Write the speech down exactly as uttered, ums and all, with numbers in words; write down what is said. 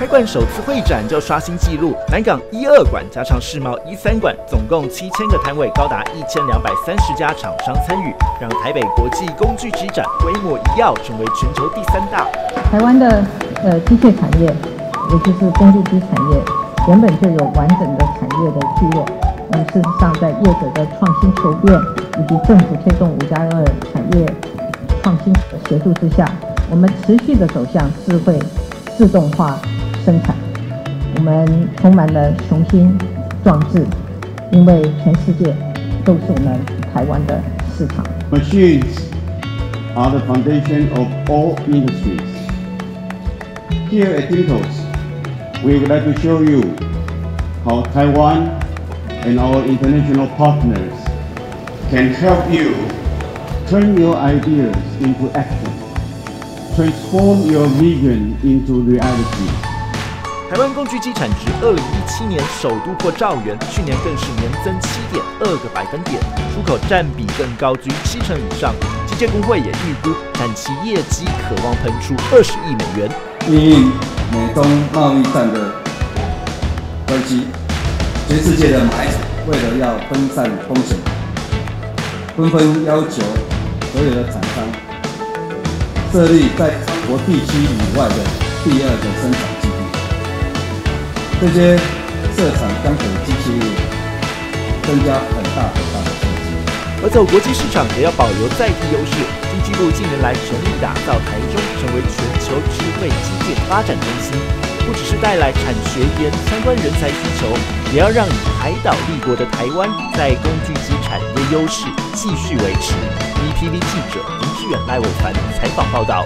开馆首次会展就刷新纪录，南港一二馆加上世贸一三馆，总共七千个摊位，高达一千两百三十家厂商参与，让台北国际工具机展规模一跃成为全球第三大。台湾的呃机械产业，也就是工具机产业，原本就有完整的产业的聚落。呃，事实上，在业者的创新求变以及政府推动五加二产业创新的协助之下，我们持续的走向智慧自动化。 生产，我们充满了雄心壮志，因为全世界都是我们台湾的市场。Machines are the foundation of all industries. Here at TIMTOS, we would like to show you how Taiwan and our international partners can help you turn your ideas into action, transform your vision into reality. 台湾工具机产值二零一七年首度破兆元，去年更是年增七点二个百分点，出口占比更高居七成以上。机械工会也预估，产期业绩可望喷出二十亿美元。因应美中贸易战的关系，全世界的买主为了要分散风险，纷纷要求所有的厂商设立在中国地区以外的第二个生产。 这些设厂将给机器增加很大很大的冲击。而走国际市场也要保留在地优势。经济部近年来全力打造台中成为全球智慧机械发展中心，不只是带来产学研相关人才需求，也要让以海岛立国的台湾在工具机产业优势继续维持。E T V 记者林志远、赖伟凡采访报道。